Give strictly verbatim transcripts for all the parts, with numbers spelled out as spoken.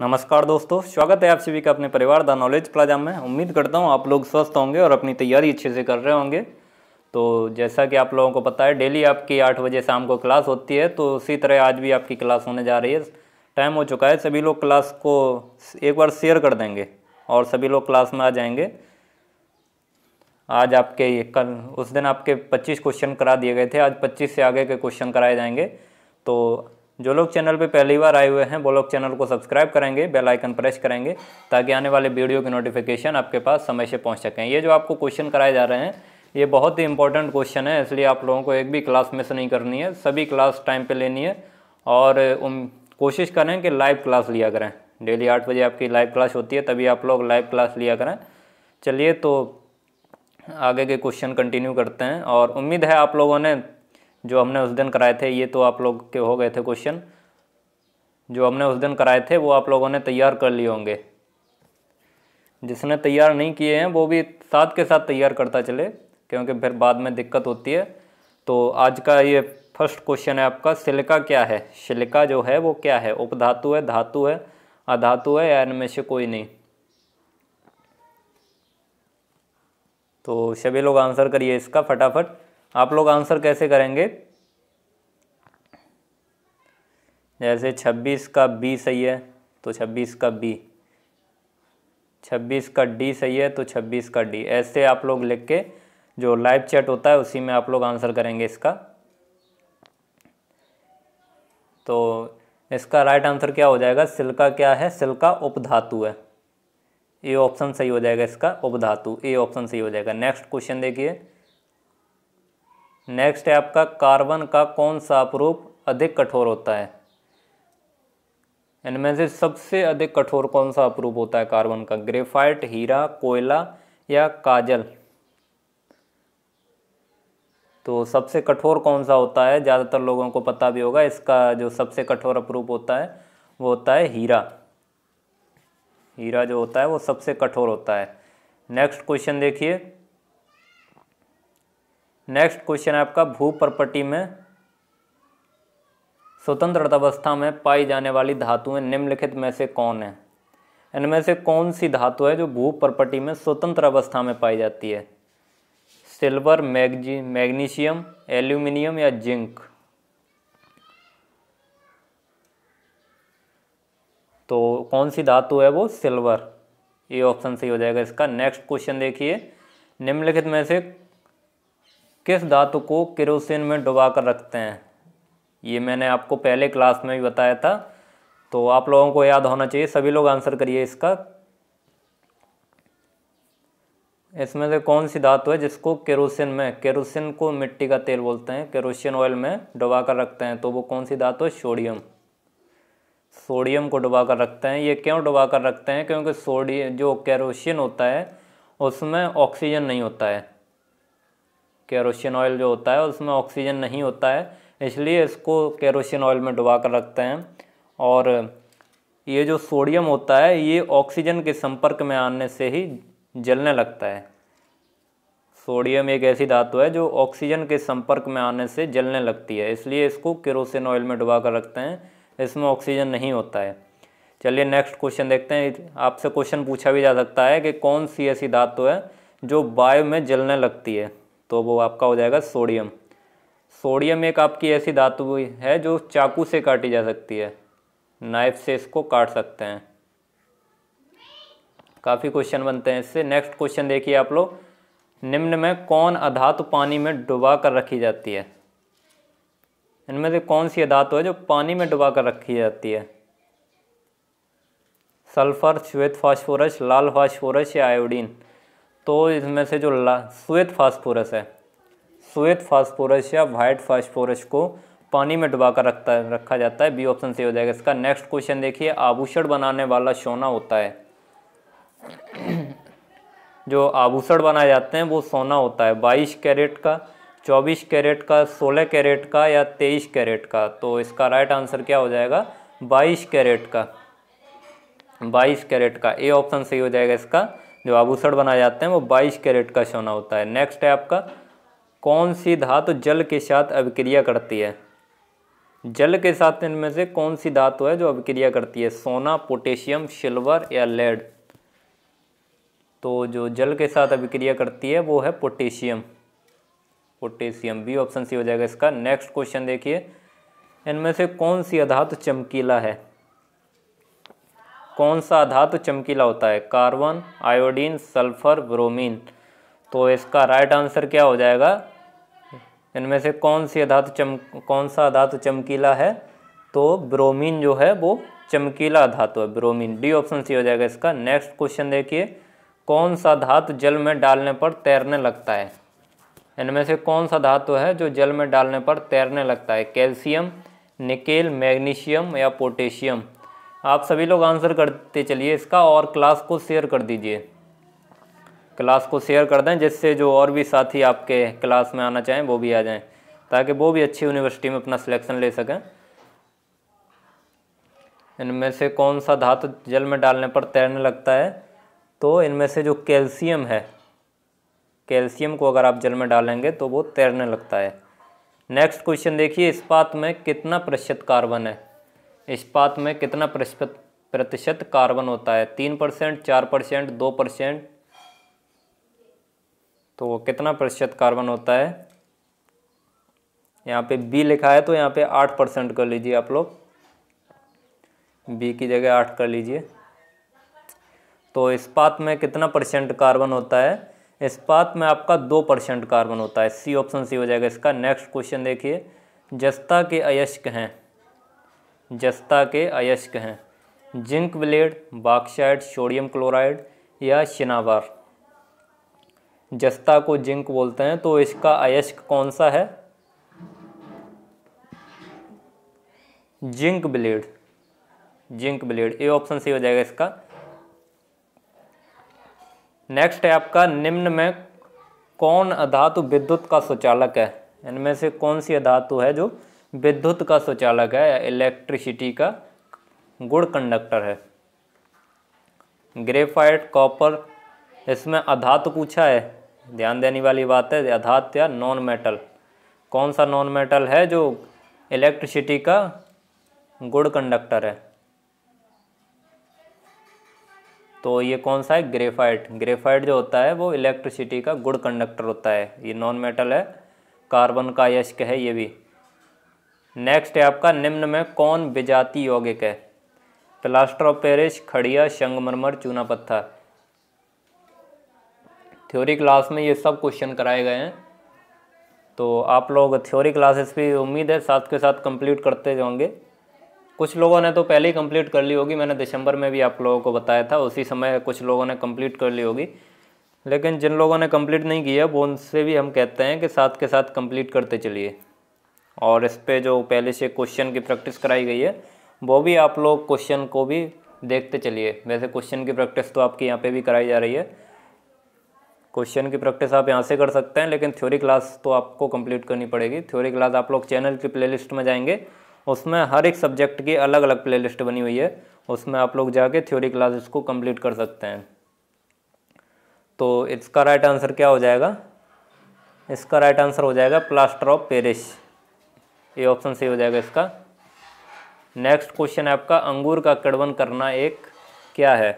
नमस्कार दोस्तों, स्वागत है आप सभी का अपने परिवार द नॉलेज प्लाजा में। उम्मीद करता हूँ आप लोग स्वस्थ होंगे और अपनी तैयारी अच्छे से कर रहे होंगे। तो जैसा कि आप लोगों को पता है डेली आपकी आठ बजे शाम को क्लास होती है, तो उसी तरह आज भी आपकी क्लास होने जा रही है। टाइम हो चुका है, सभी लोग क्लास को एक बार शेयर कर देंगे और सभी लोग क्लास में आ जाएंगे। आज आपके कल उस दिन आपके पच्चीस क्वेश्चन करा दिए गए थे, आज पच्चीस से आगे के क्वेश्चन कराए जाएंगे। तो जो लोग चैनल पे पहली बार आए हुए हैं वो लोग चैनल को सब्सक्राइब करेंगे, बेल आइकन प्रेस करेंगे ताकि आने वाले वीडियो की नोटिफिकेशन आपके पास समय से पहुंच सकें। ये जो आपको क्वेश्चन कराए जा रहे हैं ये बहुत ही इंपॉर्टेंट क्वेश्चन है, इसलिए आप लोगों को एक भी क्लास मिस नहीं करनी है, सभी क्लास टाइम पर लेनी है। और कोशिश करें कि लाइव क्लास लिया करें, डेली आठ बजे आपकी लाइव क्लास होती है तभी आप लोग लाइव क्लास लिया करें। चलिए तो आगे के क्वेश्चन कंटिन्यू करते हैं और उम्मीद है आप लोगों ने जो हमने उस दिन कराए थे, ये तो आप लोग के हो गए थे क्वेश्चन जो हमने उस दिन कराए थे, वो आप लोगों ने तैयार कर लिए होंगे। जिसने तैयार नहीं किए हैं वो भी साथ के साथ तैयार करता चले, क्योंकि फिर बाद में दिक्कत होती है। तो आज का ये फर्स्ट क्वेश्चन है आपका, सिलिका क्या है? सिलिका जो है वो क्या है? उपधातु है, धातु है, अधातु है या इनमें से कोई नहीं? तो सभी लोग आंसर करिए इसका फटाफट। आप लोग आंसर कैसे करेंगे? जैसे छब्बीस का बी सही है तो छब्बीस का बी, छब्बीस का डी सही है तो छब्बीस का डी, ऐसे आप लोग लिख के जो लाइव चैट होता है उसी में आप लोग आंसर करेंगे इसका। तो इसका राइट आंसर क्या हो जाएगा? सिलिका क्या है? सिलिका उपधातु है, ए ऑप्शन सही हो जाएगा इसका, उपधातु ए ऑप्शन सही हो जाएगा। नेक्स्ट क्वेश्चन देखिए, नेक्स्ट है आपका, कार्बन का कौन सा अपरूप अधिक कठोर होता है? इनमें से सबसे अधिक कठोर कौन सा अपरूप होता है कार्बन का? ग्रेफाइट, हीरा, कोयला या काजल? तो सबसे कठोर कौन सा होता है? ज़्यादातर लोगों को पता भी होगा, इसका जो सबसे कठोर अपरूप होता है वो होता है हीरा। हीरा जो होता है वो सबसे कठोर होता है। नेक्स्ट क्वेश्चन देखिए, नेक्स्ट क्वेश्चन है आपका, भूपर्पटी में स्वतंत्र अवस्था में पाई जाने वाली धातुएं निम्नलिखित में से कौन है? इनमें से कौन सी धातु है जो भूपर्पटी में स्वतंत्र अवस्था में पाई जाती है? सिल्वर, मैग्जी मैग्नीशियम, एल्यूमिनियम या जिंक? तो कौन सी धातु है वो? सिल्वर, ये ऑप्शन सही हो जाएगा इसका। नेक्स्ट क्वेश्चन देखिए, निम्नलिखित में से किस धातु को केरोसिन में डुबा कर रखते हैं? ये मैंने आपको पहले क्लास में भी बताया था, तो आप लोगों को याद होना चाहिए। सभी लोग आंसर करिए इसका, इसमें से कौन सी धातु है जिसको केरोसिन में, केरोसिन को मिट्टी का तेल बोलते हैं, केरोसिन ऑयल में डुबा कर रखते हैं? तो वो कौन सी धातु है? सोडियम, सोडियम को डुबा कर रखते हैं। ये क्यों डुबा कर रखते हैं? क्योंकि सोडियम जो केरोसिन होता है उसमें ऑक्सीजन नहीं होता है, केरोसिन ऑयल जो होता है उसमें ऑक्सीजन नहीं होता है, इसलिए इसको केरोसिन ऑयल में डुबा कर रखते हैं। और ये जो सोडियम होता है ये ऑक्सीजन के संपर्क में आने से ही जलने लगता है। सोडियम एक ऐसी धातु है जो ऑक्सीजन के संपर्क में आने से जलने लगती है, इसलिए इसको केरोसिन ऑयल में डुबा कर रखते हैं, इसमें ऑक्सीजन नहीं होता है। चलिए नेक्स्ट क्वेश्चन देखते हैं। आपसे क्वेश्चन पूछा भी जा सकता है कि कौन सी ऐसी धातु है जो वायु में जलने लगती है? तो वो आपका हो जाएगा सोडियम। सोडियम एक आपकी ऐसी धातु है जो चाकू से काटी जा सकती है, नाइफ से इसको काट सकते हैं, काफ़ी क्वेश्चन बनते हैं इससे। नेक्स्ट क्वेश्चन देखिए आप लोग, निम्न में कौन अधातु पानी में डुबा कर रखी जाती है? इनमें से कौन सी अधातु है जो पानी में डुबा कर रखी जाती है? सल्फर, श्वेत फास्फोरस, लाल फास्फोरस या आयोडीन? तो इसमें से जो श्वेत फास्फोरस है, श्वेत फास्फोरस या वाइट फास्फोरस को पानी में डुबा कर रखता रखा जाता है, बी ऑप्शन सही हो जाएगा इसका। नेक्स्ट क्वेश्चन देखिए, आभूषण बनाने वाला सोना होता है, जो आभूषण बनाए जाते हैं वो सोना होता है, बाईस कैरेट का, चौबीस कैरेट का, सोलह कैरेट का या तेईस कैरेट का? तो इसका राइट आंसर क्या हो जाएगा? बाईस कैरेट का, बाईस कैरेट का, ए ऑप्शन सही हो जाएगा इसका। जो आभूषण बनाए जाते हैं वो बाईस कैरेट का सोना होता है। नेक्स्ट है आपका, कौन सी धातु जल के साथ अभिक्रिया करती है? जल के साथ इनमें से कौन सी धातु है जो अभिक्रिया करती है? सोना, पोटेशियम, सिल्वर या लेड? तो जो जल के साथ अभिक्रिया करती है वो है potassium. Potassium B option C हो जाएगा इसका। नेक्स्ट क्वेश्चन देखिए, इनमें से कौन सी धातु चमकीला है? कौन सा धातु चमकीला होता है? Carbon, iodine, sulphur, bromine. तो इसका राइट आंसर क्या हो जाएगा? इनमें से कौन सी धातु चम कौन सा धातु चमकीला है? तो ब्रोमीन जो है वो चमकीला धातु है, ब्रोमीन। डी ऑप्शन सी हो जाएगा इसका। नेक्स्ट क्वेश्चन देखिए, कौन सा धातु जल में डालने पर तैरने लगता है? इनमें से कौन सा धातु है जो जल में डालने पर तैरने लगता है? कैल्शियम, निकेल, मैग्नीशियम या पोटेशियम? आप सभी लोग आंसर करते चलिए इसका, और क्लास को शेयर कर दीजिए। क्लास को शेयर कर दें जिससे जो और भी साथी आपके क्लास में आना चाहें वो भी आ जाएं, ताकि वो भी अच्छी यूनिवर्सिटी में अपना सिलेक्शन ले सकें। इनमें से कौन सा धातु जल में डालने पर तैरने लगता है? तो इनमें से जो कैल्शियम है, कैल्शियम को अगर आप जल में डालेंगे तो वो तैरने लगता है। नेक्स्ट क्वेश्चन देखिए, इस्पात में कितना प्रतिशत कार्बन है? इस्पात में कितना प्रतिशत कार्बन होता है? तीन परसेंट, चार परसेंट, दो परसेंट? तो कितना प्रतिशत कार्बन होता है? यहाँ पे बी लिखा है तो यहाँ पे आठ परसेंट कर लीजिए आप लोग, बी की जगह आठ कर लीजिए। तो इस्पात में कितना परसेंट कार्बन होता है? इस्पात में आपका दो परसेंट कार्बन होता है। सी ऑप्शन सी हो जाएगा इसका। नेक्स्ट क्वेश्चन देखिए, जस्ता के अयस्क हैं, जस्ता के अयस्क हैं zinc blade, bauxite, sodium chloride या शिनाबार? जस्ता को जिंक बोलते हैं, तो इसका अयस्क कौन सा है? Zinc blade, zinc blade. A option C हो जाएगा इसका। नेक्स्ट है आपका, निम्न में कौन धातु विद्युत का स्वचालक है? इनमें से कौन सी धातु है जो विद्युत का स्वचालक है, इलेक्ट्रिसिटी का गुड कंडक्टर है? ग्रेफाइट, कॉपर, इसमें अधातु पूछा है, ध्यान देने वाली बात है, अधातु या नॉन मेटल। कौन सा नॉन मेटल है जो इलेक्ट्रिसिटी का गुड कंडक्टर है? तो ये कौन सा है? ग्रेफाइट। ग्रेफाइट जो होता है वो इलेक्ट्रिसिटी का गुड कंडक्टर होता है, ये नॉन मेटल है, कार्बन का अयस्क है ये भी। नेक्स्ट है आपका, निम्न में कौन विजाती यौगिक है? प्लास्टर ऑफ पेरिस, खड़िया, संगमरमर, चूना पत्थर? थ्योरी क्लास में ये सब क्वेश्चन कराए गए हैं, तो आप लोग थ्योरी क्लासेस भी उम्मीद है साथ के साथ कंप्लीट करते जाओगे। कुछ लोगों ने तो पहले ही कंप्लीट कर ली होगी, मैंने दिसंबर में भी आप लोगों को बताया था, उसी समय कुछ लोगों ने कंप्लीट कर ली होगी, लेकिन जिन लोगों ने कंप्लीट नहीं किया वो उनसे भी हम कहते हैं कि साथ के साथ कंप्लीट करते चलिए। और इस पर जो पहले से क्वेश्चन की प्रैक्टिस कराई गई है वो भी आप लोग क्वेश्चन को भी देखते चलिए। वैसे क्वेश्चन की प्रैक्टिस तो आपके यहाँ पर भी कराई जा रही है, क्वेश्चन की प्रैक्टिस आप यहाँ से कर सकते हैं, लेकिन थ्योरी क्लास तो आपको कंप्लीट करनी पड़ेगी। थ्योरी क्लास आप लोग चैनल की प्लेलिस्ट में जाएंगे, उसमें हर एक सब्जेक्ट की अलग अलग प्लेलिस्ट बनी हुई है, उसमें आप लोग जाके थ्योरी क्लासेस को कंप्लीट कर सकते हैं। तो इसका राइट आंसर क्या हो जाएगा? इसका राइट आंसर हो जाएगा प्लास्टर ऑफ पेरिस, ये ऑप्शन सही हो जाएगा इसका। नेक्स्ट क्वेश्चन है आपका, अंगूर का कड़वन करना एक क्या है?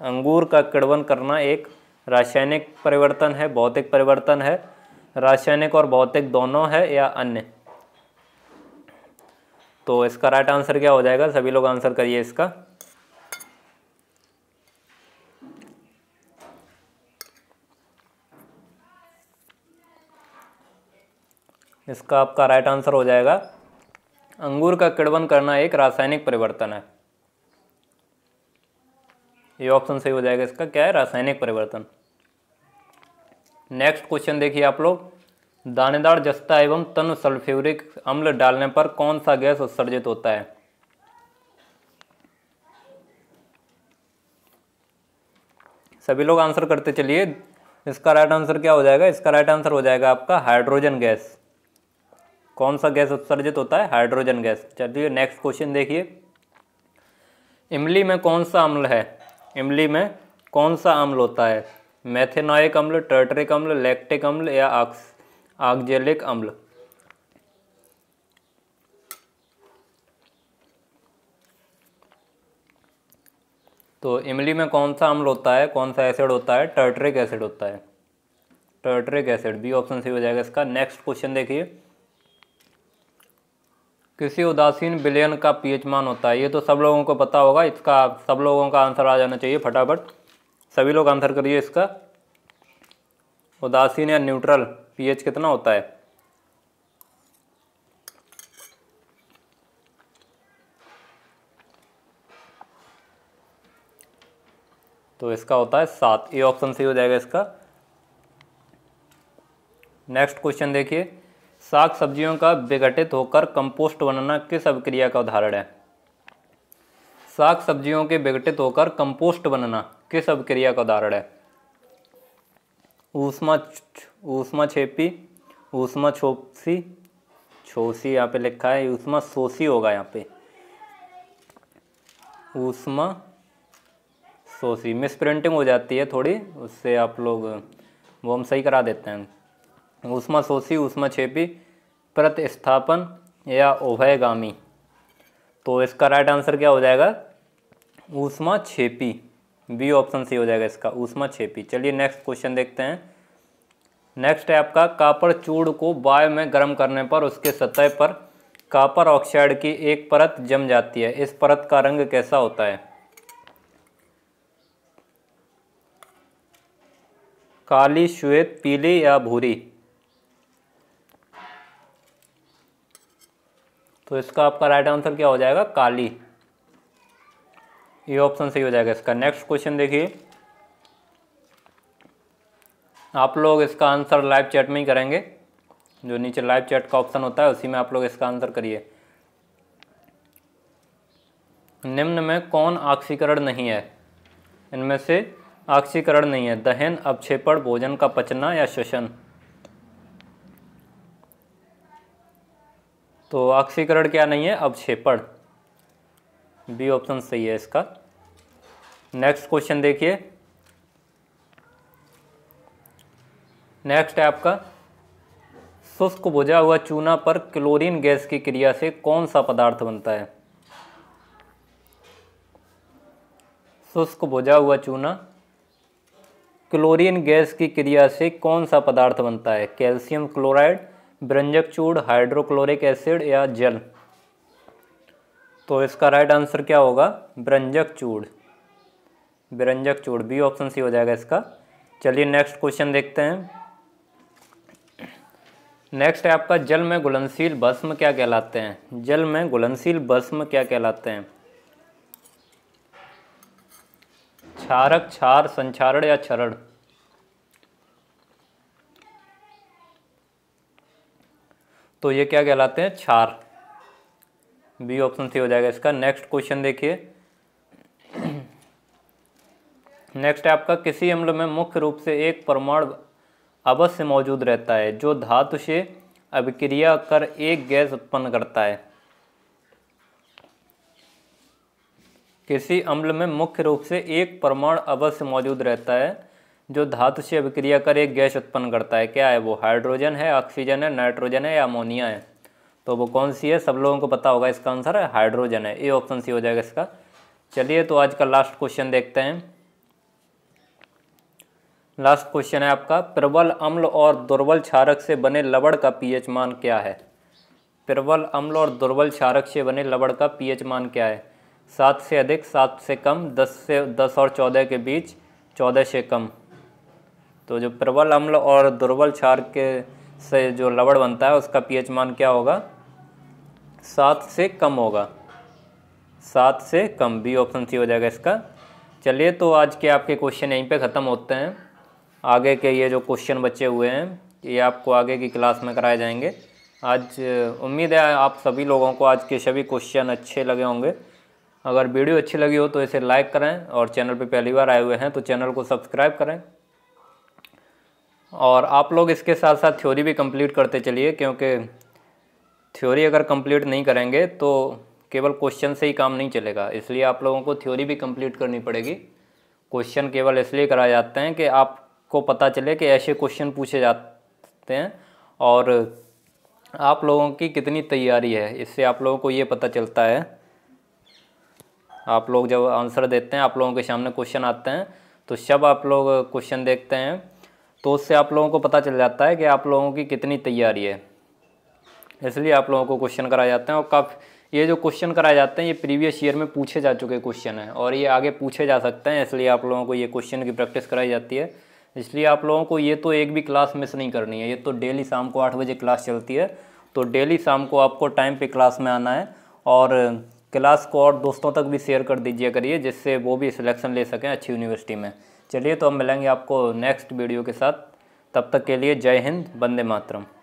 अंगूर का कड़वन करना एक रासायनिक परिवर्तन है, भौतिक परिवर्तन है, रासायनिक और भौतिक दोनों है या अन्य? तो इसका राइट आंसर क्या हो जाएगा? सभी लोग आंसर करिए इसका। इसका आपका राइट आंसर हो जाएगा, अंगूर का किण्वन करना एक रासायनिक परिवर्तन है। ये ऑप्शन सही हो जाएगा इसका, क्या है? रासायनिक परिवर्तन। नेक्स्ट क्वेश्चन देखिए आप लोग, दानेदार जस्ता एवं तनु सल्फ्यूरिक अम्ल डालने पर कौन सा गैस उत्सर्जित होता है? सभी लोग आंसर करते चलिए। इसका राइट आंसर क्या हो जाएगा? इसका राइट आंसर हो जाएगा आपका हाइड्रोजन गैस। कौन सा गैस उत्सर्जित होता है? Hydrogen gas. चलिए नेक्स्ट क्वेश्चन देखिए, इमली में कौन सा अम्ल है? इमली में कौन सा अम्ल होता है? मेथेनॉइक अम्ल, टर्टरिक अम्ल, लैक्टिक अम्ल या आक्स आक्जेलिक अम्ल? तो इमली में कौन सा अम्ल होता है, कौन सा एसिड होता है? टर्टरिक एसिड होता है, टर्टरिक एसिड। बी ऑप्शन सही हो जाएगा इसका। नेक्स्ट क्वेश्चन देखिए, किसी उदासीन विलयन का पीएच मान होता है। ये तो सब लोगों को पता होगा, इसका सब लोगों का आंसर आ जाना चाहिए फटाफट। सभी लोग आंसर करिए इसका। उदासीन या न्यूट्रल पीएच कितना होता है? तो इसका होता है सात। ये ऑप्शन सही हो जाएगा इसका। नेक्स्ट क्वेश्चन देखिए, साग सब्जियों का विघटित होकर कंपोस्ट बनना किस अभिक्रिया का उदाहरण है? साग सब्जियों के विघटित होकर कंपोस्ट बनना किस अभिक्रिया का उदाहरण है? ऊष्मा ऊष्मा छेपी, ऊष्मा छोपसी, छोसी यहाँ पे लिखा है, ऊष्मा सोसी होगा यहाँ पे, ऊष्मा सोसी। मिस प्रिंटिंग हो जाती है थोड़ी, उससे आप लोग वो हम सही करा देते हैं। ऊष्मा शोषी, ऊष्मा छेपी, प्रतिस्थापन या उभयगामी। तो इसका राइट आंसर क्या हो जाएगा? ऊष्मा छेपी। बी ऑप्शन सी हो जाएगा इसका, ऊष्मा छेपी। चलिए नेक्स्ट क्वेश्चन देखते हैं। नेक्स्ट है आपका, कापर चूड़ को वायु में गर्म करने पर उसके सतह पर कापर ऑक्साइड की एक परत जम जाती है, इस परत का रंग कैसा होता है? काली, श्वेत, पीली या भूरी? तो इसका आपका राइट आंसर क्या हो जाएगा? काली। ये ऑप्शन सही हो जाएगा इसका। नेक्स्ट क्वेश्चन देखिए, आप लोग इसका आंसर लाइव चैट में ही करेंगे, जो नीचे लाइव चैट का ऑप्शन होता है उसी में आप लोग इसका आंसर करिए। निम्न में कौन ऑक्सीकरण नहीं है? इनमें से ऑक्सीकरण नहीं है। दहन, अपक्षेपण, भोजन का पचना या श्वसन? तो ऑक्सीकरण क्या नहीं है? अपक्षेपण। बी ऑप्शन सही है इसका। नेक्स्ट क्वेश्चन देखिए, नेक्स्ट है आपका, शुष्क भुजा हुआ चूना पर क्लोरीन गैस की क्रिया से कौन सा पदार्थ बनता है? शुष्क भुजा हुआ चूना क्लोरीन गैस की क्रिया से कौन सा पदार्थ बनता है? कैल्शियम क्लोराइड, ब्रंजक चूड़, हाइड्रोक्लोरिक एसिड या जल? तो इसका राइट आंसर क्या होगा? ब्रंजक चूड़, ब्रंजक चूड़। बी ऑप्शन सी हो जाएगा इसका। चलिए नेक्स्ट क्वेश्चन देखते हैं। नेक्स्ट है आपका, जल में घुलनशील भस्म क्या कहलाते हैं? जल में घुलनशील भस्म क्या कहलाते हैं? क्षारक, क्षार, संक्षारण या क्षरण? तो ये क्या कहलाते हैं? क्षार। बी ऑप्शन सी हो जाएगा इसका। नेक्स्ट क्वेश्चन देखिए, नेक्स्ट है आपका, किसी अम्ल में मुख्य रूप से एक परमाणु अवश्य मौजूद रहता है जो धातु से अभिक्रिया कर एक गैस उत्पन्न करता है। किसी अम्ल में मुख्य रूप से एक परमाणु अवश्य मौजूद रहता है जो धातु से अभिक्रिया कर एक गैस उत्पन्न करता है। क्या है वो? हाइड्रोजन है, ऑक्सीजन है, नाइट्रोजन है या अमोनिया है? तो वो कौन सी है? सब लोगों को पता होगा, इसका आंसर है हाइड्रोजन है। ए ऑप्शन सी हो जाएगा इसका। चलिए तो आज का लास्ट क्वेश्चन देखते हैं। लास्ट क्वेश्चन है आपका, प्रबल अम्ल और दुर्बल क्षारक से बने लवण का पीएच मान क्या है? प्रबल अम्ल और दुर्बल क्षारक से बने लवण का पीएच मान क्या है? सात से अधिक, सात से कम, दस से दस और चौदह के बीच, चौदह से कम। तो जो प्रबल अम्ल और दुर्बल क्षारक के से जो लवण बनता है उसका पीएच मान क्या होगा? सात से कम होगा, सात से कम। बी ऑप्शन सी हो जाएगा इसका। चलिए तो आज के आपके क्वेश्चन यहीं पे ख़त्म होते हैं। आगे के ये जो क्वेश्चन बचे हुए हैं ये आपको आगे की क्लास में कराए जाएंगे। आज उम्मीद है आप सभी लोगों को आज के सभी क्वेश्चन अच्छे लगे होंगे। अगर वीडियो अच्छी लगी हो तो इसे लाइक करें, और चैनल पर पहली बार आए हुए हैं तो चैनल को सब्सक्राइब करें, और आप लोग इसके साथ साथ थ्योरी भी कंप्लीट करते चलिए, क्योंकि थ्योरी अगर कंप्लीट नहीं करेंगे तो केवल क्वेश्चन से ही काम नहीं चलेगा, इसलिए आप लोगों को थ्योरी भी कंप्लीट करनी पड़ेगी। क्वेश्चन केवल इसलिए कराए जाते हैं कि आपको पता चले कि ऐसे क्वेश्चन पूछे जाते हैं और आप लोगों की कितनी तैयारी है, इससे आप लोगों को ये पता चलता है। आप लोग जब आंसर देते हैं, आप लोगों के सामने क्वेश्चन आते हैं, तो जब आप लोग क्वेश्चन देखते हैं तो उससे आप लोगों को पता चल जाता है कि आप लोगों की कितनी तैयारी है, इसलिए आप लोगों को क्वेश्चन कराए जाते हैं। और काफ़ी ये जो क्वेश्चन कराए जाते हैं ये प्रीवियस ईयर में पूछे जा चुके क्वेश्चन हैं और ये आगे पूछे जा सकते हैं, इसलिए आप लोगों को ये क्वेश्चन की प्रैक्टिस कराई जाती है। इसलिए आप लोगों को ये तो एक भी क्लास मिस नहीं करनी है। ये तो डेली शाम को आठ बजे क्लास चलती है, तो डेली शाम को आपको टाइम पे क्लास में आना है और क्लास को और दोस्तों तक भी शेयर कर दीजिए करिए, जिससे वो भी सिलेक्शन ले सकें अच्छी यूनिवर्सिटी में। चलिए तो हम मिलेंगे आपको नेक्स्ट वीडियो के साथ, तब तक के लिए जय हिंद, वंदे मातरम।